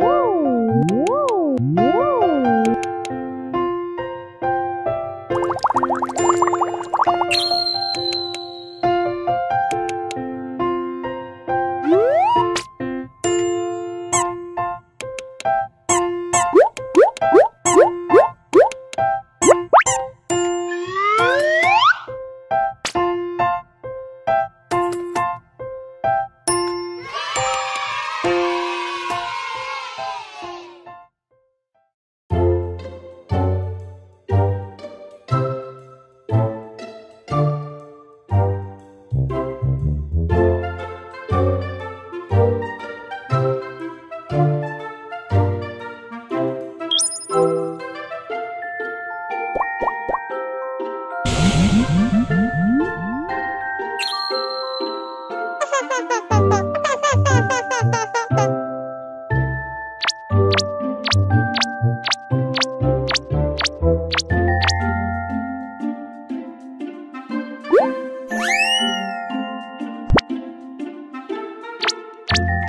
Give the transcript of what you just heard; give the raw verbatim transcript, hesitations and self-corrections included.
What?